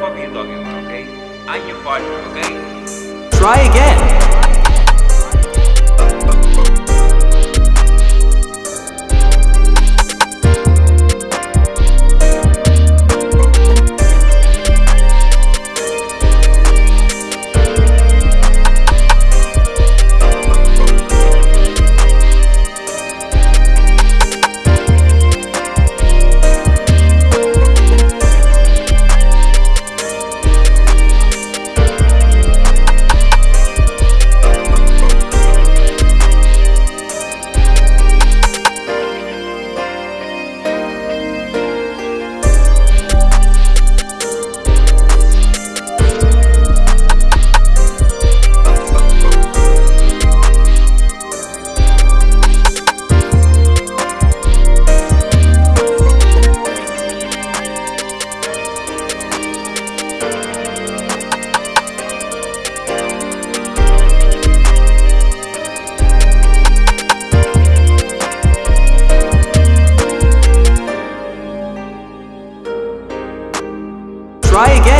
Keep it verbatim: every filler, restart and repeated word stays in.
fuck are you talking about, okay? I'm your partner, okay? Try again! Try again.